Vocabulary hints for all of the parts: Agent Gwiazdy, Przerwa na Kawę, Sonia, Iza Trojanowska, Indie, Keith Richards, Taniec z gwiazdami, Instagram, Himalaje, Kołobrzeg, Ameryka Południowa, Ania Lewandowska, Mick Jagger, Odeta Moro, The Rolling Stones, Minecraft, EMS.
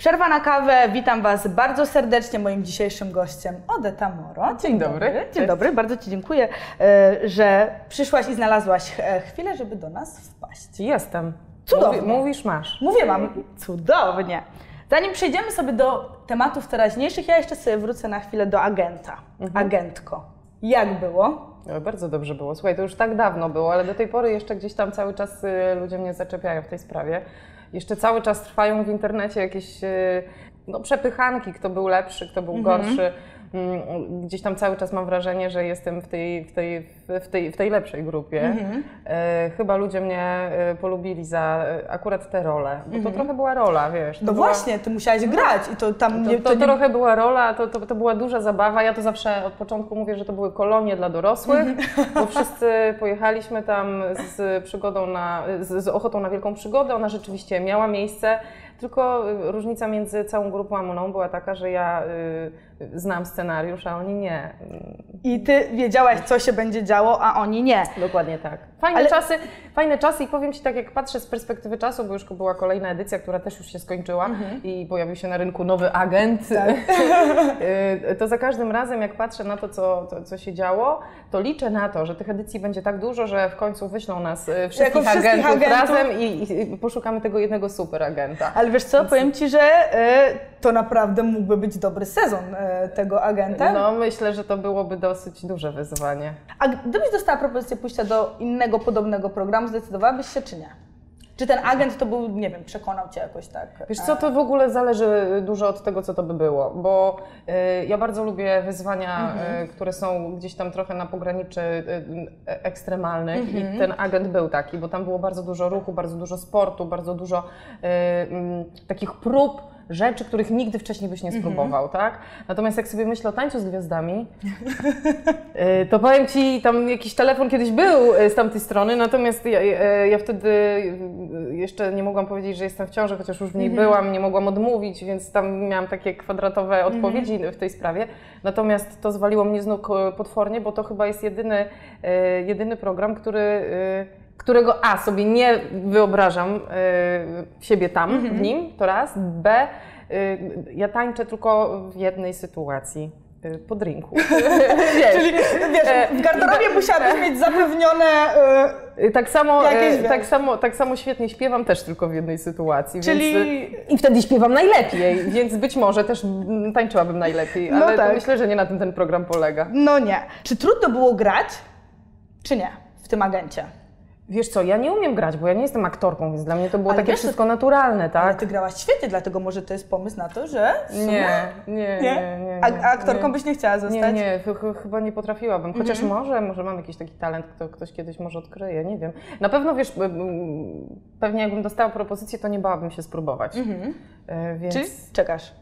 Przerwa na kawę, witam Was bardzo serdecznie. Moim dzisiejszym gościem Odeta Moro. Dzień dobry. Dzień dobry, bardzo Ci dziękuję, że przyszłaś i znalazłaś chwilę, żeby do nas wpaść. Jestem. Cudownie. Mówisz, masz. Mówię, mam. Cudownie. Zanim przejdziemy sobie do tematów teraźniejszych, ja jeszcze sobie wrócę na chwilę do agenta. Agentko. Jak było? Bardzo dobrze było. Słuchaj, to już tak dawno było, ale do tej pory jeszcze gdzieś tam cały czas ludzie mnie zaczepiają w tej sprawie. Jeszcze cały czas trwają w internecie jakieś przepychanki, kto był lepszy, kto był gorszy. Gdzieś tam cały czas mam wrażenie, że jestem w tej lepszej grupie. Chyba ludzie mnie polubili za akurat tę rolę, bo to trochę była rola, wiesz. No właśnie, ty musiałaś grać i to tam... Trochę była rola, to była duża zabawa. Ja to zawsze od początku mówię, że to były kolonie dla dorosłych, bo wszyscy pojechaliśmy tam z przygodą z ochotą na wielką przygodę. Ona rzeczywiście miała miejsce. Tylko różnica między całą grupą a mną była taka, że ja znam scenariusz, a oni nie. I ty wiedziałaś, co się będzie działo, a oni nie. Dokładnie tak. Fajne czasy i powiem Ci tak, jak patrzę z perspektywy czasu, bo już była kolejna edycja, która też już się skończyła i pojawił się na rynku nowy agent, tak. To za każdym razem, jak patrzę na to, co się działo, to liczę na to, że tych edycji będzie tak dużo, że w końcu wyślą nas wszystkich agentów razem i poszukamy tego jednego super agenta. Ale wiesz co, powiem Ci, że to naprawdę mógłby być dobry sezon tego agenta. No myślę, że to byłoby dosyć duże wyzwanie. A gdybyś dostała propozycję pójścia do innego podobnego programu, zdecydowałabyś się czy nie? Czy ten agent to był, nie wiem, przekonał Cię jakoś tak? Wiesz co, to w ogóle zależy dużo od tego, co to by było, bo ja bardzo lubię wyzwania, które są gdzieś tam trochę na pograniczy ekstremalnych i ten agent był taki, bo tam było bardzo dużo ruchu, bardzo dużo sportu, bardzo dużo takich prób, rzeczy, których nigdy wcześniej byś nie spróbował, tak? Natomiast jak sobie myślę o Tańcu z gwiazdami, to powiem Ci, tam jakiś telefon kiedyś był z tamtej strony, natomiast ja wtedy jeszcze nie mogłam powiedzieć, że jestem w ciąży, chociaż już w niej byłam, nie mogłam odmówić, więc tam miałam takie kwadratowe odpowiedzi w tej sprawie. Natomiast to zwaliło mnie z nóg potwornie, bo to chyba jest jedyny program, którego A, sobie nie wyobrażam siebie tam, w nim, to raz, B, ja tańczę tylko w jednej sytuacji, po drinku. Czyli wiesz, w garderobie musiałabyś mieć zapewnione... Tak samo świetnie śpiewam też tylko w jednej sytuacji, i wtedy śpiewam najlepiej, więc być może też tańczyłabym najlepiej, ale tak. Myślę, że nie na tym ten program polega. No nie. Czy trudno było grać, czy nie w tym agencie? Wiesz co, ja nie umiem grać, bo ja nie jestem aktorką, więc dla mnie to było wszystko naturalne, tak? Ale Ty grałaś świetnie, dlatego może to jest pomysł na to, że... Nie. A aktorką byś nie chciała zostać? Nie, chyba nie potrafiłabym. Chociaż może mam jakiś taki talent, ktoś kiedyś może odkryje, nie wiem. Na pewno, wiesz, pewnie jakbym dostała propozycję, to nie bałabym się spróbować. Więc... Czyli czekasz?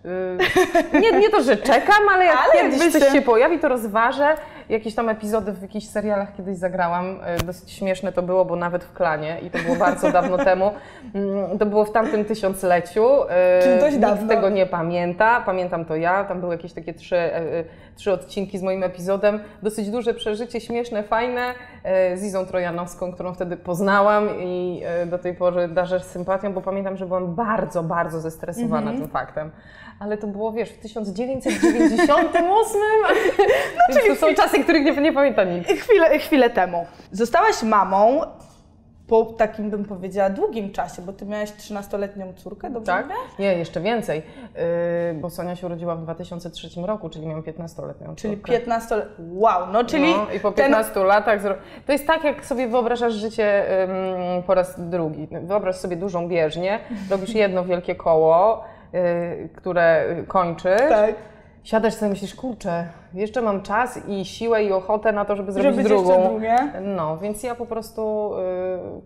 Nie to, że czekam, ale jak coś się pojawi, to rozważę. Jakieś tam epizody w jakichś serialach kiedyś zagrałam, dosyć śmieszne to było, bo nawet w Klanie i to było bardzo dawno temu, to było w tamtym 1000-leciu, czyli dość dawno. Nikt tego nie pamięta, pamiętam to ja, tam były jakieś takie trzy odcinki z moim epizodem, dosyć duże przeżycie, śmieszne, fajne, z Izą Trojanowską, którą wtedy poznałam i do tej pory darzę sympatią, bo pamiętam, że byłam bardzo, bardzo zestresowana tym faktem, ale to było, wiesz, w 1998, no, czyli to są czasy, których nie pamięta nikt. Chwilę temu. Zostałaś mamą po takim, bym powiedziała, długim czasie, bo Ty miałaś 13-letnią córkę, dobrze? Tak? Nie, jeszcze więcej, bo Sonia się urodziła w 2003 roku, czyli miałam 15-letnią córkę. Czyli 15-letnią, wow, no czyli... No, i po 15 latach... To jest tak, jak sobie wyobrażasz życie po raz drugi. Wyobraź sobie dużą bieżnię, robisz jedno wielkie koło, które kończysz. Tak. Siadasz sobie i myślisz, kurczę, jeszcze mam czas i siłę i ochotę na to, żeby zrobić drugą. No, więc ja po prostu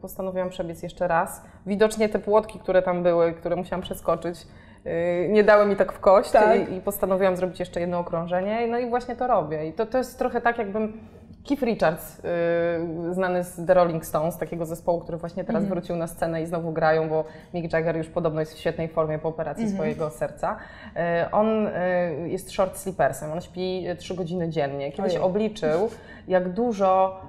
postanowiłam przebiec jeszcze raz. Widocznie te płotki, które tam były, które musiałam przeskoczyć, nie dały mi tak w kość, tak. I postanowiłam zrobić jeszcze jedno okrążenie. No i właśnie to robię. I to jest trochę tak, jakbym Keith Richards, znany z The Rolling Stones, takiego zespołu, który właśnie teraz wrócił na scenę i znowu grają, bo Mick Jagger już podobno jest w świetnej formie po operacji swojego serca. On jest short sleepersem, on śpi 3 godziny dziennie. Kiedyś obliczył, jak dużo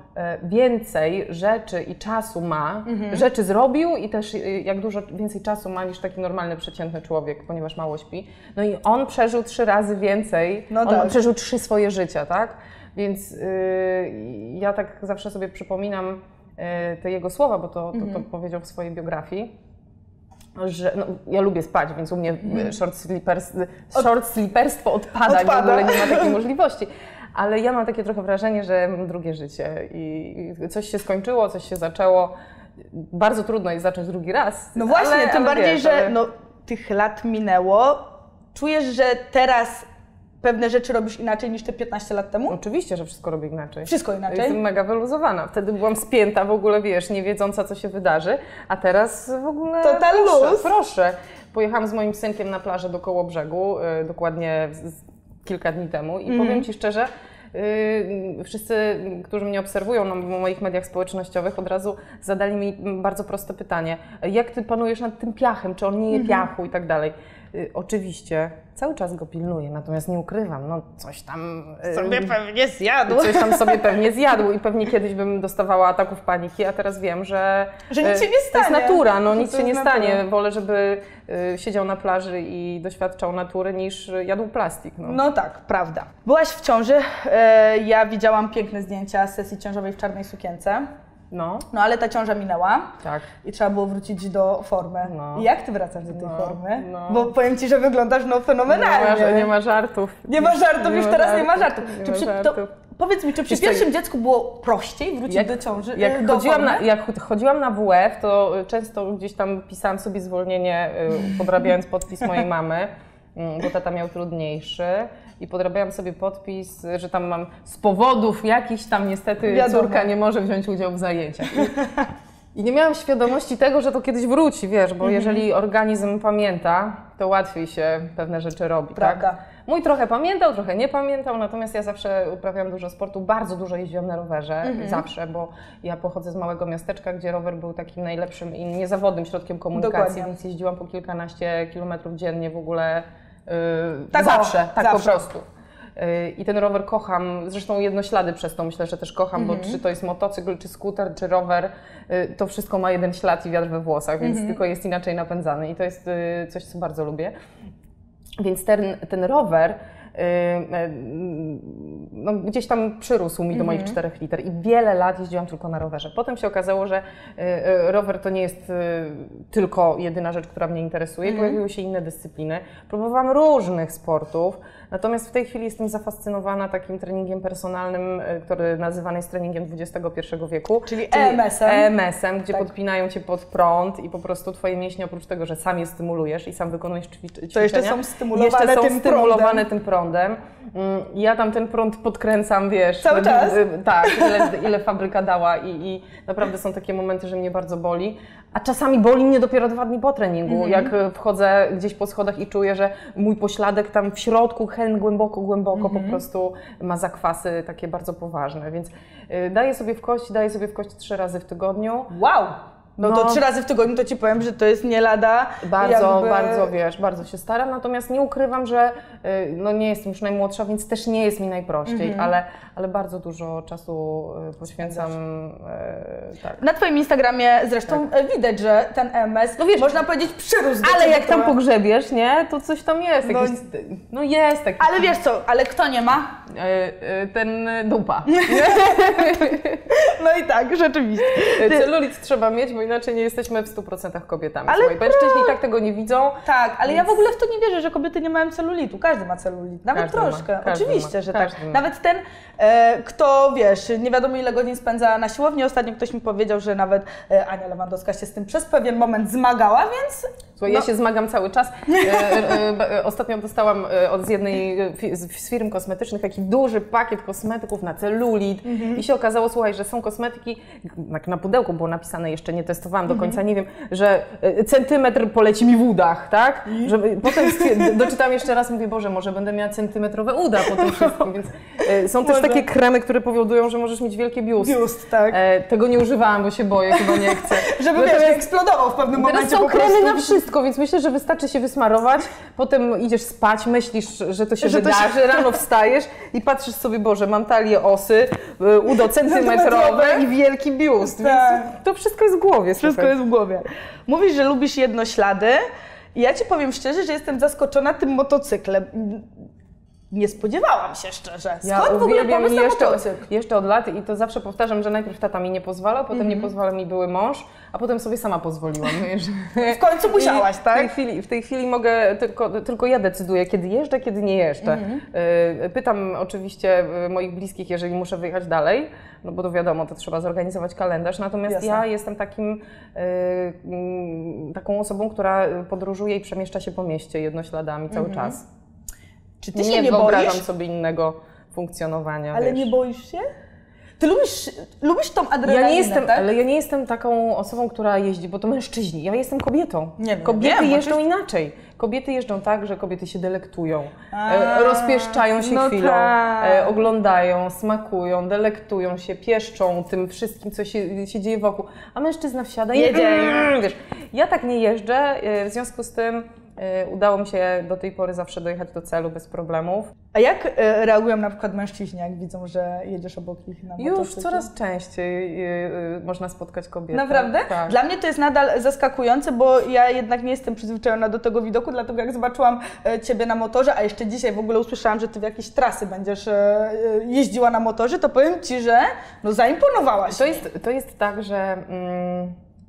więcej rzeczy i czasu ma, rzeczy zrobił i też jak dużo więcej czasu ma niż taki normalny, przeciętny człowiek, ponieważ mało śpi. No i on przeżył 3 razy więcej, on przeżył 3 swoje życia, tak? Więc ja tak zawsze sobie przypominam te jego słowa, bo to powiedział w swojej biografii, że no, ja lubię spać, więc u mnie short sleeperstwo odpada. W ogóle nie ma takiej możliwości. Ale ja mam takie trochę wrażenie, że mam drugie życie i coś się skończyło, coś się zaczęło. Bardzo trudno jest zacząć drugi raz. No właśnie, tym bardziej, że no, tych lat minęło. Czujesz, że teraz pewne rzeczy robisz inaczej niż te 15 lat temu? Oczywiście, że wszystko robię inaczej. Wszystko inaczej? Jestem mega wyluzowana. Wtedy byłam spięta w ogóle, wiesz, nie wiedząca, co się wydarzy, a teraz w ogóle... Total luz! Proszę. Pojechałam z moim synkiem na plażę do Kołobrzegu, dokładnie kilka dni temu i powiem Ci szczerze, wszyscy, którzy mnie obserwują na moich mediach społecznościowych, od razu zadali mi bardzo proste pytanie. Jak Ty panujesz nad tym piachem? Czy on nie je piachu i tak dalej? Oczywiście cały czas go pilnuję, natomiast nie ukrywam, no coś tam sobie pewnie zjadł. Coś tam sobie pewnie zjadł i pewnie kiedyś bym dostawała ataków paniki, a teraz wiem, że nic się nie stanie. To jest natura, no nic się nie stanie. Wolę, żeby siedział na plaży i doświadczał natury, niż jadł plastik. No tak, prawda. Byłaś w ciąży, ja widziałam piękne zdjęcia z sesji ciążowej w czarnej sukience. No, ale ta ciąża minęła i trzeba było wrócić do formy. No. I jak Ty wracasz do tej formy? No. Bo powiem Ci, że wyglądasz fenomenalnie. Nie ma żartów. Powiedz mi, czy przy pierwszym dziecku było prościej wrócić do ciąży? Jak chodziłam na WF, to często gdzieś tam pisałam sobie zwolnienie, podrabiając podpis mojej mamy, bo tata miał trudniejszy. I podrabiałam sobie podpis, że tam mam z powodów jakichś tam niestety córka nie może wziąć udziału w zajęciach. I nie miałam świadomości tego, że to kiedyś wróci, wiesz, bo jeżeli organizm pamięta, to łatwiej się pewne rzeczy robi, tak? Mój trochę pamiętał, trochę nie pamiętał, natomiast ja zawsze uprawiałam dużo sportu, bardzo dużo jeździłam na rowerze, zawsze, bo ja pochodzę z małego miasteczka, gdzie rower był takim najlepszym i niezawodnym środkiem komunikacji, więc jeździłam po kilkanaście kilometrów dziennie w ogóle. Zawsze, po prostu. I ten rower kocham, zresztą jednoślady przez to myślę, że też kocham, bo czy to jest motocykl, czy skuter, czy rower, to wszystko ma jeden ślad i wiatr we włosach, więc tylko jest inaczej napędzany i to jest coś, co bardzo lubię. Więc ten rower no, gdzieś tam przyrósł mi do moich 4 liter i wiele lat jeździłam tylko na rowerze. Potem się okazało, że rower to nie jest tylko jedyna rzecz, która mnie interesuje. Pojawiły się inne dyscypliny. Próbowałam różnych sportów, natomiast w tej chwili jestem zafascynowana takim treningiem personalnym, który nazywany jest treningiem XXI wieku. Czyli EMS-em. EMS-em, gdzie podpinają Cię pod prąd i po prostu Twoje mięśnie, oprócz tego, że sam je stymulujesz i sam wykonujesz ćwiczenia, to jeszcze są stymulowane tym prądem. Ja tam ten prąd podkręcam, wiesz, cały czas. Tak, ile fabryka dała i naprawdę są takie momenty, że mnie bardzo boli, a czasami boli mnie dopiero 2 dni po treningu, jak wchodzę gdzieś po schodach i czuję, że mój pośladek tam w środku, głęboko po prostu ma zakwasy takie bardzo poważne, więc daję sobie w kość 3 razy w tygodniu. Wow! No to 3 razy w tygodniu to Ci powiem, że to jest nie lada. Bardzo się staram, natomiast nie ukrywam, że no nie jestem już najmłodsza, więc też nie jest mi najprościej, ale bardzo dużo czasu poświęcam. Na Twoim Instagramie zresztą widać, że ten EMS, no wiesz, można powiedzieć, przyrósł do Ciebie. Ale jak tam pogrzebiesz, nie, to coś tam jest. Jakiś... Ale wiesz co, ale kto nie ma? Ten dupa. No i tak, rzeczywiście. Celulit trzeba mieć, bo inaczej nie jesteśmy w 100% kobietami. Ale mężczyźni tak tego nie widzą. Tak, ale ja w ogóle w to nie wierzę, że kobiety nie mają celulitu. Każdy ma celulit, nawet troszkę. Oczywiście, że tak. Nawet ten, kto wiesz, nie wiadomo ile godzin spędza na siłowni. Ostatnio ktoś mi powiedział, że nawet Ania Lewandowska się z tym przez pewien moment zmagała, więc... Słuchaj, ja się zmagam cały czas. Ostatnio dostałam od jednej z firm kosmetycznych taki duży pakiet kosmetyków na celulit i się okazało, słuchaj, że są kosmetyki, na pudełku było napisane jeszcze nie te testowałam do końca, nie wiem, że centymetr poleci mi w udach, tak? Żeby, potem doczytałam jeszcze raz, mówię, Boże, może będę miała centymetrowe uda po tym wszystkim, więc są może. Też takie kremy, które powodują, że możesz mieć wielkie biust. Biust, tak. Tego nie używałam, bo się boję, chyba nie chcę. Żeby no teraz, eksplodował w pewnym momencie. Teraz są kremy na wszystko, więc myślę, że wystarczy się wysmarować, potem idziesz spać, myślisz, że to się wydarzy, rano wstajesz i patrzysz sobie, Boże, mam talię osy, udo centymetrowe i wielki biust, tak. Więc to wszystko jest w głowie. Wszystko jest w głowie. Mówisz, że lubisz jednoślady. Ja Ci powiem szczerze, że jestem zaskoczona tym motocyklem. Nie spodziewałam się szczerze. Skąd w ogóle pomysł na motocykl? Jeszcze od lat i to zawsze powtarzam, że najpierw tata mi nie pozwalał, potem nie pozwalał mi były mąż, a potem sobie sama pozwoliłam. W końcu musiałaś, tak? W tej chwili mogę, tylko ja decyduję, kiedy jeżdżę, kiedy nie jeżdżę. Pytam oczywiście moich bliskich, jeżeli muszę wyjechać dalej, no bo to wiadomo, to trzeba zorganizować kalendarz. Natomiast ja jestem taką osobą, która podróżuje i przemieszcza się po mieście jednośladami cały czas. Czy ty się nie wyobrażam boisz? Sobie innego funkcjonowania. Ale wiesz. Nie boisz się? Ty lubisz tą adrenalinę, tak? Ale ja nie jestem taką osobą, która jeździ, bo to mężczyźni. Ja jestem kobietą. Kobiety jeżdżą inaczej. Kobiety jeżdżą tak, że kobiety się delektują, rozpieszczają się chwilą, oglądają, smakują, delektują się, pieszczą tym wszystkim, co się dzieje wokół. A mężczyzna wsiada i jedzie. Wiesz, ja tak nie jeżdżę, w związku z tym udało mi się do tej pory zawsze dojechać do celu bez problemów. A jak reagują na przykład mężczyźni, jak widzą, że jedziesz obok nich na motocyklu? Już coraz częściej można spotkać kobiety. Naprawdę? Tak. Dla mnie to jest nadal zaskakujące, bo ja jednak nie jestem przyzwyczajona do tego widoku, dlatego jak zobaczyłam Ciebie na motorze, a jeszcze dzisiaj w ogóle usłyszałam, że Ty w jakieś trasy będziesz jeździła na motorze, to powiem Ci, że no zaimponowałaś. To jest tak, że...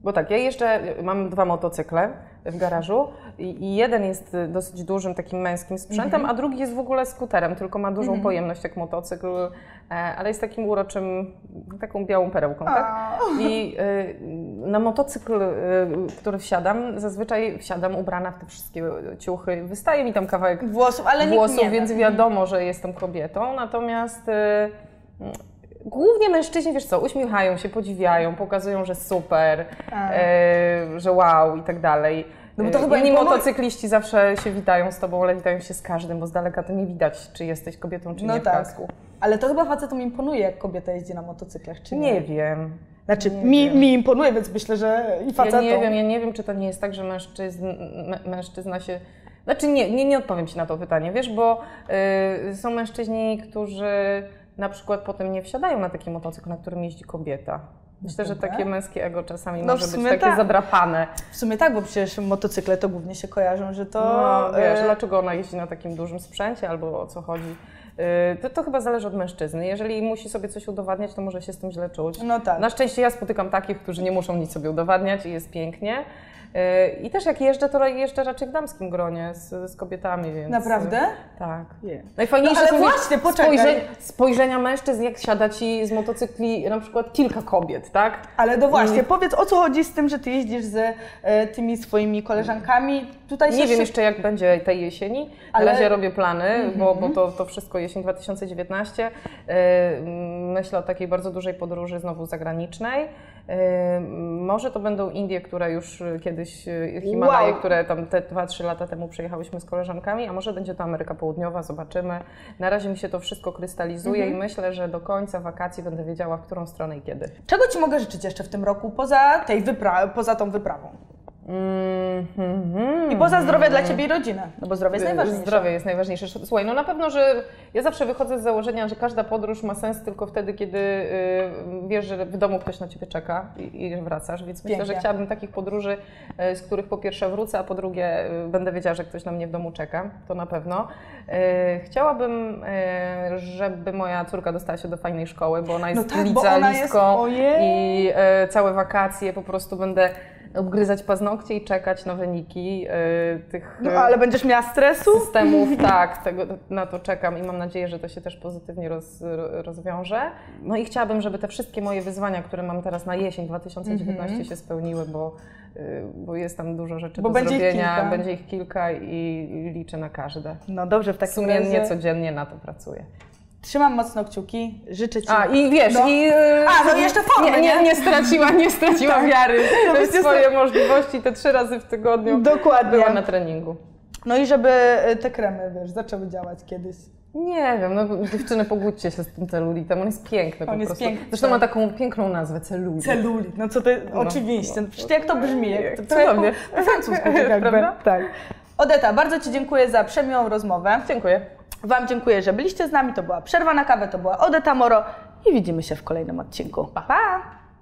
Bo tak, ja jeszcze mam dwa motocykle w garażu i jeden jest dosyć dużym takim męskim sprzętem, a drugi jest w ogóle skuterem, tylko ma dużą pojemność jak motocykl, ale jest takim uroczym, taką białą perełką, tak? I na motocykl, który wsiadam, zazwyczaj wsiadam ubrana w te wszystkie ciuchy, wystaje mi tam kawałek włosów, więc wiadomo, że jestem kobietą, natomiast... Głównie mężczyźni, wiesz co, uśmiechają się, podziwiają, pokazują, że super, że wow i tak dalej. No bo to chyba inni motocykliści zawsze się witają z tobą, ale witają się z każdym, bo z daleka to nie widać, czy jesteś kobietą, czy nie w kasku. Ale to chyba facetom imponuje, jak kobieta jeździ na motocyklach, czy nie? Nie wiem. Znaczy, mi imponuje, więc myślę, że i facetom. Ja nie wiem, czy to nie jest tak, że mężczyzna się... Znaczy, nie odpowiem Ci na to pytanie, wiesz, bo są mężczyźni, którzy... Na przykład potem nie wsiadają na taki motocykl, na którym jeździ kobieta. Myślę, że takie męskie ego czasami może być takie zadrapane. W sumie tak, bo przecież motocykle to głównie się kojarzą, że to... No, wiesz, dlaczego ona jeździ na takim dużym sprzęcie albo o co chodzi? To chyba zależy od mężczyzny. Jeżeli musi sobie coś udowadniać, to może się z tym źle czuć. No tak. Na szczęście ja spotykam takich, którzy nie muszą nic sobie udowadniać i jest pięknie. I też jak jeżdżę, to jeżdżę raczej w damskim gronie z kobietami, więc... Naprawdę? Tak. Najfajniejsze no, ale właśnie, spojrzenia mężczyzn, jak siada Ci z motocykli na przykład kilka kobiet, tak? Ale no właśnie, powiedz o co chodzi z tym, że Ty jeździsz z tymi swoimi koleżankami. Tutaj nie wiem jeszcze jak będzie tej jesieni, ale... Na razie robię plany, bo to wszystko jesień 2019. Myślę o takiej bardzo dużej podróży znowu zagranicznej. Może to będą Indie, które już kiedyś, Himalaje, które tam te 2-3 lata temu przejechałyśmy z koleżankami, a może będzie to Ameryka Południowa, zobaczymy. Na razie mi się to wszystko krystalizuje i myślę, że do końca wakacji będę wiedziała, w którą stronę i kiedy. Czego Ci mogę życzyć jeszcze w tym roku, poza tą wyprawą? I poza zdrowia dla Ciebie i rodziny, no bo zdrowie jest najważniejsze. Zdrowie jest najważniejsze. Słuchaj, no na pewno, że ja zawsze wychodzę z założenia, że każda podróż ma sens tylko wtedy, kiedy wiesz, że w domu ktoś na Ciebie czeka i wracasz, więc myślę, że chciałabym takich podróży, z których po pierwsze wrócę, a po drugie będę wiedziała, że ktoś na mnie w domu czeka, to na pewno. Chciałabym, żeby moja córka dostała się do fajnej szkoły, bo ona jest licealistką i całe wakacje po prostu będę obgryzać paznokcie i czekać na wyniki tych... No ale będziesz miała stresu? Systemów, tak, na to czekam i mam nadzieję, że to się też pozytywnie rozwiąże. No i chciałabym, żeby te wszystkie moje wyzwania, które mam teraz na jesień 2019 się spełniły, bo jest tam dużo rzeczy do zrobienia, będzie ich kilka i liczę na każde. No dobrze, w takim razie... Sumiennie, codziennie na to pracuję. Trzymam mocno kciuki, życzę Ci. A i wiesz, no. Jeszcze formy, nie straciła tak. wiary w swoje możliwości te 3 razy w tygodniu. Dokładnie. Była na treningu. No i żeby te kremy, wiesz, zaczęły działać kiedyś. Nie wiem, no dziewczyny, pogódźcie się z tym celulitem, on jest piękny po prostu. Zresztą ma taką piękną nazwę, celulit. Celulit, no co to jest, oczywiście, no, jak to brzmi, jak to cudownie. Po francusku jakby, tak. Odeta, bardzo Ci dziękuję za przemiłą rozmowę. Dziękuję. Wam dziękuję, że byliście z nami, to była Przerwa na Kawę, to była Odeta Moro i widzimy się w kolejnym odcinku. Pa, pa!